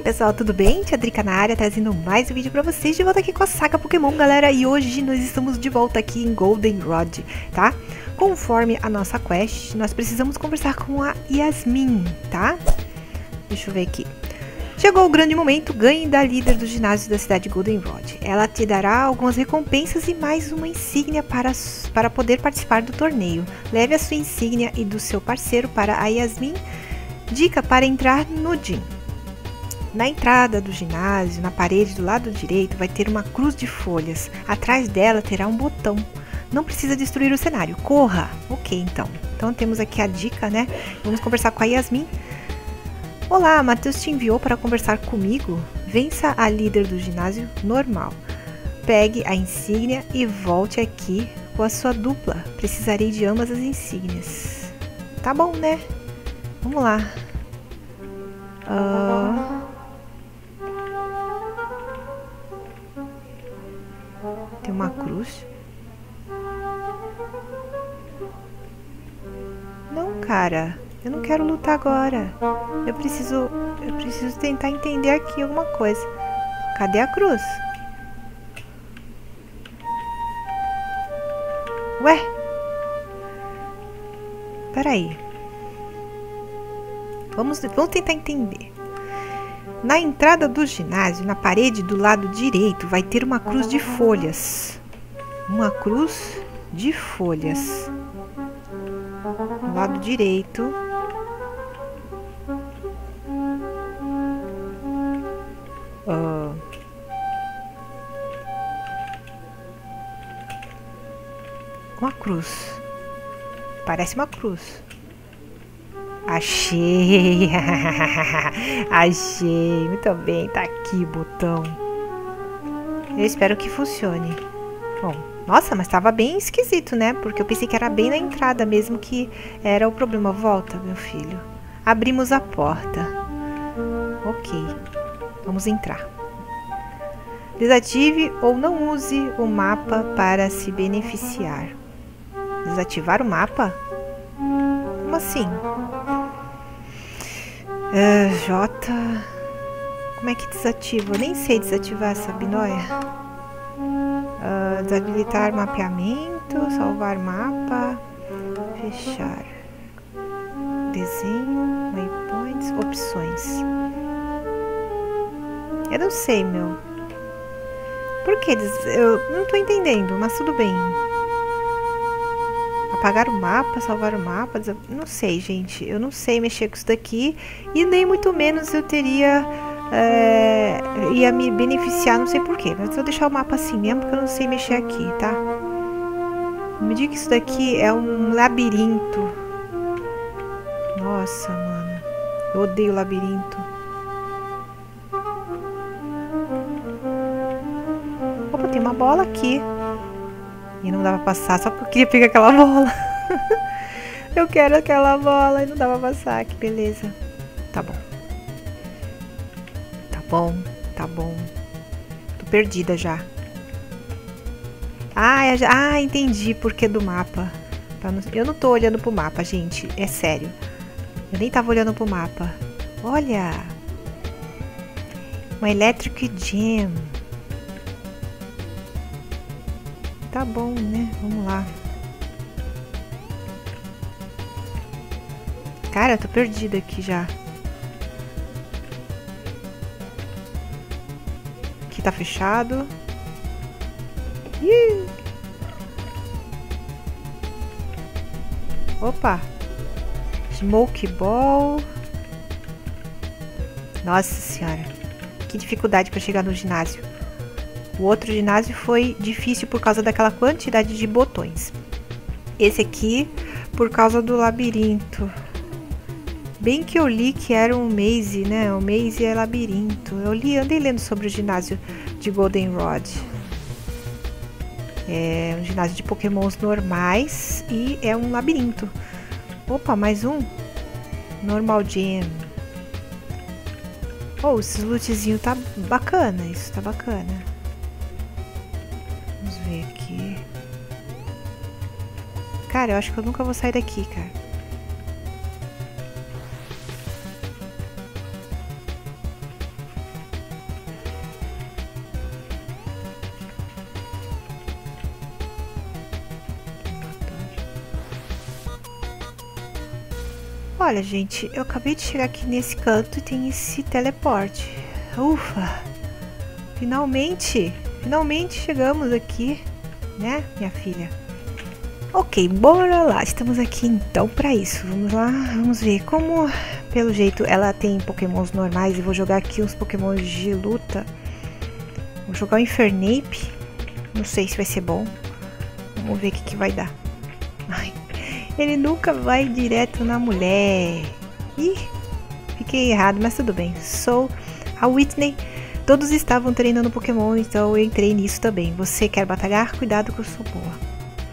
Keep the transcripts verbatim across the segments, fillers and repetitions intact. Oi pessoal, tudo bem? Tia Drica na área, trazendo mais um vídeo pra vocês, de volta aqui com a Saga Pokémon, galera. E hoje nós estamos de volta aqui em Goldenrod, tá? Conforme a nossa quest, nós precisamos conversar com a Yasmin, tá? Deixa eu ver aqui. Chegou o grande momento, ganhe da líder do ginásio da cidade Goldenrod. Ela te dará algumas recompensas e mais uma insígnia para, para poder participar do torneio. Leve a sua insígnia e do seu parceiro para a Yasmin. Dica para entrar no gym. Na entrada do ginásio, na parede do lado direito, vai ter uma cruz de folhas. Atrás dela terá um botão. Não precisa destruir o cenário. Corra! Ok, então. Então temos aqui a dica, né? Vamos conversar com a Yasmin. Olá, Matheus te enviou para conversar comigo. Vença a líder do ginásio normal. Pegue a insígnia e volte aqui com a sua dupla. Precisarei de ambas as insígnias. Tá bom, né? Vamos lá. Uh... Tem uma cruz? Não, cara. Eu não quero lutar agora. Eu preciso... Eu preciso tentar entender aqui alguma coisa. Cadê a cruz? Ué? Peraí. Vamos, vamos tentar entender. Na entrada do ginásio, na parede do lado direito, vai ter uma cruz de folhas. Uma cruz de folhas. No lado direito. Oh. Uma cruz. Parece uma cruz. Achei! Achei! Muito bem, tá aqui o botão. Eu espero que funcione. Bom, nossa, mas tava bem esquisito, né? Porque eu pensei que era bem na entrada mesmo que era o problema. Volta, meu filho. Abrimos a porta. Ok, vamos entrar. Desative ou não use o mapa para se beneficiar. Desativar o mapa? Como assim? Uh, J... Como é que desativa? Eu nem sei desativar essa binóia. Uh, desabilitar mapeamento, salvar mapa, fechar, desenho, waypoints, opções. Eu não sei, meu. Por que? Eu não tô entendendo, mas tudo bem. Apagar o mapa, salvar o mapa, não sei, gente, eu não sei mexer com isso daqui e nem muito menos eu teria, é, ia me beneficiar, não sei porquê, mas vou deixar o mapa assim mesmo porque eu não sei mexer aqui, tá? Me diga que isso daqui é um labirinto. Nossa, mano, eu odeio labirinto. Opa, tem uma bola aqui. E não dava pra passar, só porque eu queria pegar aquela bola. Eu quero aquela bola e não dava pra passar, que beleza. Tá bom. Tá bom, tá bom. Tô perdida já. Ah, é, ah entendi porque do mapa. Eu não tô olhando pro mapa, gente, é sério. Eu nem tava olhando pro mapa. Olha! Uma Electric Gem. Tá bom, né? Vamos lá. Cara, eu tô perdida aqui já. Aqui tá fechado. Ih! Opa! Smoke Ball. Nossa senhora. Que dificuldade pra chegar no ginásio. O outro ginásio foi difícil por causa daquela quantidade de botões. Esse aqui, por causa do labirinto. Bem que eu li que era um maze, né? O maze é labirinto. Eu li, andei lendo sobre o ginásio de Goldenrod. É um ginásio de pokémons normais e é um labirinto. Opa, mais um. Normal Gem. Oh, esse lootzinho tá bacana. Isso tá bacana. Vamos ver aqui. Cara, eu acho que eu nunca vou sair daqui, cara. Olha, gente, eu acabei de chegar aqui nesse canto e tem esse teleporte. Ufa! Finalmente, finalmente chegamos aqui, né, minha filha? Ok, bora lá. Estamos aqui então para isso. Vamos lá, vamos ver como... Pelo jeito, ela tem pokémons normais e vou jogar aqui uns pokémons de luta. Vou jogar o Infernape. Não sei se vai ser bom. Vamos ver o que, que vai dar. Ai, ele nunca vai direto na mulher. Ih, fiquei errado, mas tudo bem. Sou a Whitney. Todos estavam treinando pokémon, então eu entrei nisso também. Você quer batalhar? Cuidado que eu sou boa.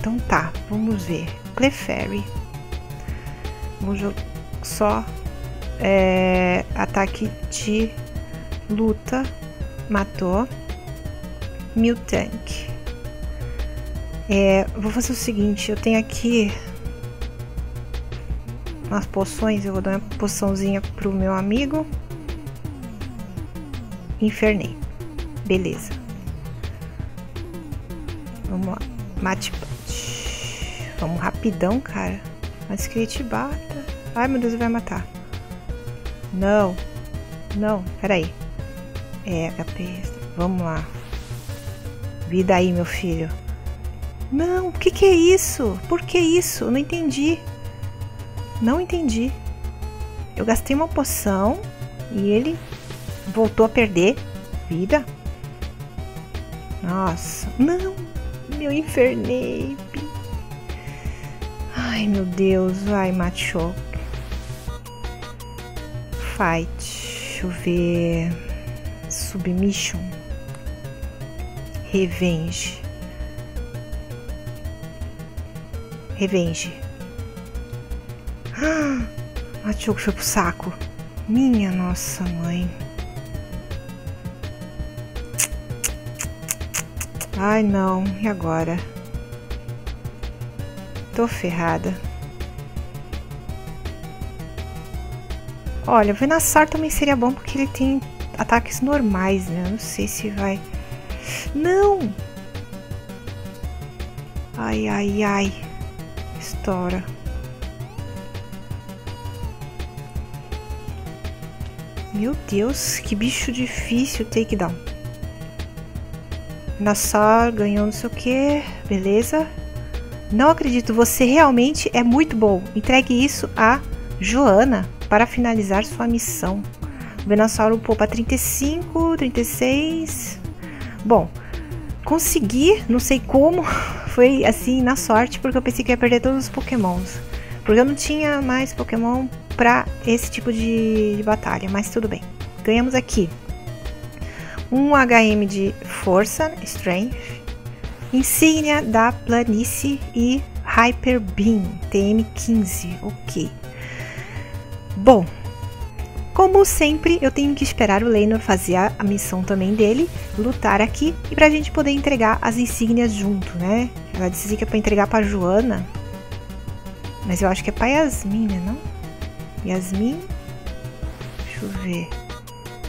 Então tá, vamos ver. Clefairy. Vamos jogar só... É, ataque de luta, matou. Mil Tank. É, vou fazer o seguinte, eu tenho aqui umas poções, eu vou dar uma poçãozinha pro meu amigo. Infernei. Beleza. Vamos lá. Mate. Vamos rapidão, cara. Antes que ele te bata. Ai, meu Deus, ele vai matar. Não, não, peraí. É, H P, vamos lá. Vida aí, meu filho. Não, o que que é isso? Por que isso? Eu não entendi. Não entendi. Eu gastei uma poção e ele voltou a perder vida. Nossa, não, meu Infernape. Ai, meu Deus, vai, macho. Fight, deixa eu ver. Submission, Revenge, Revenge. Ah, Matheus foi pro saco. Minha nossa mãe. Ai não, e agora? Tô ferrada. Olha, o Venusaur também seria bom porque ele tem ataques normais, né? Eu não sei se vai... Não! Ai, ai, ai. Estoura. Meu Deus, que bicho difícil. Takedown. Venusaur ganhou não sei o que. Beleza. Não acredito, você realmente é muito bom. Entregue isso a Joana. Para finalizar sua missão. O Venusaur poupa trinta e cinco, trinta e seis. Bom, consegui, não sei como. Foi assim, na sorte, porque eu pensei que ia perder todos os pokémons. Porque eu não tinha mais pokémon para esse tipo de, de batalha, mas tudo bem. Ganhamos aqui. Um H M de força, Strength. Insígnia da planície e Hyper Beam, T M quinze, ok. Bom, como sempre, eu tenho que esperar o Leirnor fazer a missão também dele, lutar aqui, e pra gente poder entregar as insígnias junto, né? Ela disse que é pra entregar pra Joana, mas eu acho que é pra Yasmin, né, não? Yasmin? Deixa eu ver.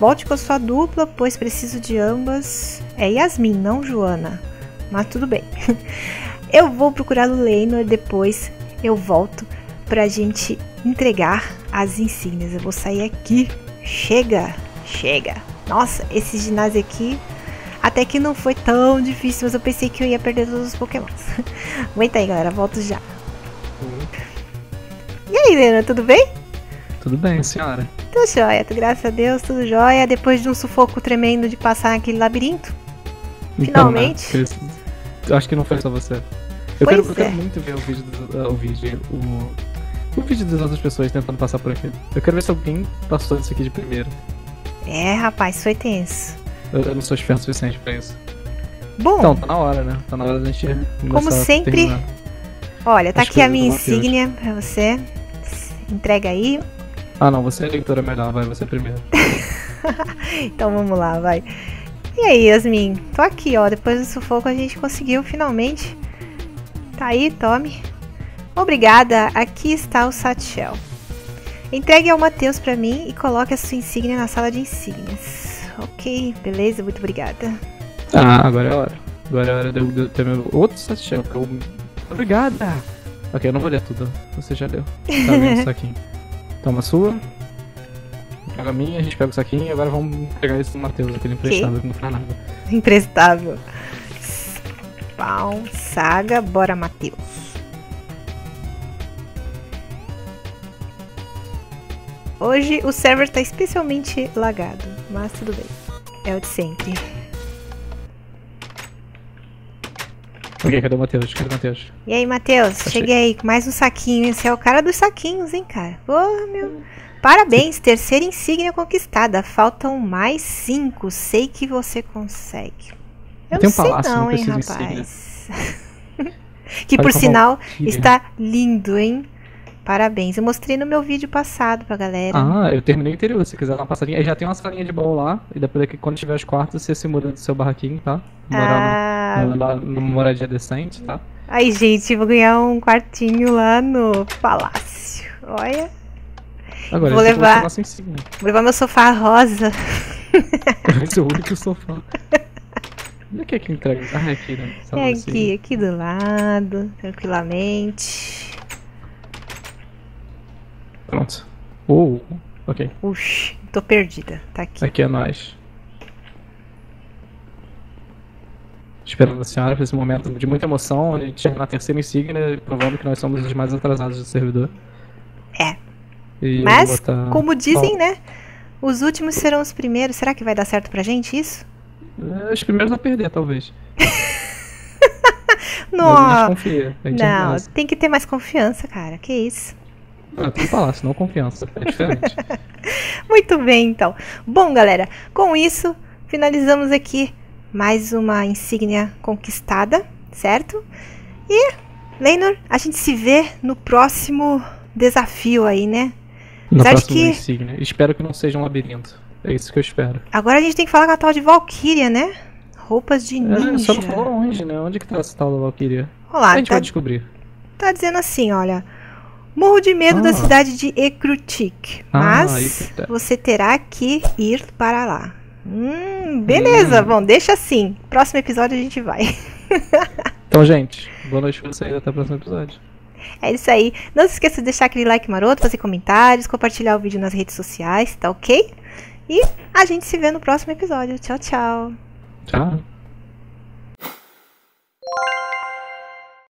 Volte com a sua dupla, pois preciso de ambas. É Yasmin, não Joana, mas tudo bem. Eu vou procurar o Leirnor, depois eu volto pra gente entregar as insígnias. Eu vou sair aqui. Chega, chega. Nossa, esse ginásio aqui até que não foi tão difícil, mas eu pensei que eu ia perder todos os pokémons. Aguenta aí, galera, volto já. E aí, Leirnor, tudo bem? Tudo bem, senhora. Tudo jóia, graças a Deus, tudo jóia. Depois de um sufoco tremendo de passar naquele labirinto, então, finalmente, né? Eu acho que não foi só você. Eu, quero, é. eu quero muito ver o vídeo, do, uh, o vídeo o... o vídeo das outras pessoas tentando passar por aqui. Eu quero ver se alguém passou isso aqui de primeiro. É, rapaz, foi tenso. Eu, eu não sou esperto o suficiente pra isso. Bom... Então, tá na hora, né? Tá na hora da gente... Como sempre... Terminar. Olha, tá As aqui a minha insígnia pra você. Entrega aí. Ah, não. Você é a leitora melhor. Vai, você primeiro. Então, vamos lá, vai. E aí, Yasmin? Tô aqui, ó. Depois do sufoco a gente conseguiu, finalmente. Tá aí, tome. Obrigada, aqui está o satchel. Entregue ao Matheus para mim e coloque a sua insígnia na sala de insígnias. Ok, beleza, muito obrigada. Ah, agora é a hora. Agora é a hora de eu ter meu outro satchel. Eu... Obrigada! Ok, eu não vou ler tudo, você já leu. Tá vendo isso aqui? Toma a sua. Pega a minha, a gente pega o saquinho e agora vamos pegar esse do Matheus, aquele emprestado que não faz nada. Emprestável. Spawn, Saga, bora Matheus. Hoje o server tá especialmente lagado, mas tudo bem. É o de sempre. Ok, cadê o Matheus? Cadê o Matheus? E aí, Matheus? Achei. Cheguei aí com mais um saquinho. Esse é o cara dos saquinhos, hein, cara? Oh, meu... Parabéns, terceira insígnia conquistada. Faltam mais cinco. Sei que você consegue. Eu não sei não, hein, rapaz. Que, por sinal, está lindo, hein? Parabéns. Eu mostrei no meu vídeo passado pra galera. Ah, eu terminei o interior. Se quiser dar uma passadinha. Aí já tem uma salinha de baú lá. E depois daqui, quando tiver as quartas, você se muda do seu barraquinho, tá? Morar ah. no, no, numa moradia decente, tá? Ai, gente, vou ganhar um quartinho lá no palácio. Olha. Agora, vou, levar, vou levar meu sofá rosa. Esse é o único sofá. Onde é que é que entrega? Ah, é aqui, né? É aqui, aqui do lado, tranquilamente. Pronto. Uh, ok. Uxi, tô perdida. Tá aqui. Aqui é nós. Esperando a senhora por esse momento de muita emoção, onde a gente chega na terceira insígnia, provando que nós somos os mais atrasados do servidor. É. E mas, botar... como dizem, oh. né? Os últimos serão os primeiros. Será que vai dar certo pra gente isso? É, os primeiros a perder, talvez. Não, mas confia, não, tem que ter mais confiança, cara. Que isso? Não, tem que falar, senão confiança. É diferente. Muito bem, então. Bom, galera, com isso, finalizamos aqui mais uma insígnia conquistada, certo? E, Leirnor, a gente se vê no próximo desafio aí, né? No Apesar próximo que... insígnia. Espero que não seja um labirinto. É isso que eu espero. Agora a gente tem que falar com a tal de Valquíria, né? Roupas de ninja. É, só não falou onde, né? Onde que tá essa tal da Valquíria? Olha lá, a gente tá... vai descobrir. Tá dizendo assim, olha... Morro de medo ah. da cidade de Ecruteak. Mas ah, você terá que ir para lá. Hum, beleza. Hum. Bom, deixa assim. Próximo episódio a gente vai. Então, gente, boa noite pra vocês. Até o próximo episódio. É isso aí. Não se esqueça de deixar aquele like maroto, fazer comentários, compartilhar o vídeo nas redes sociais, tá ok? E a gente se vê no próximo episódio. Tchau, tchau. Tchau.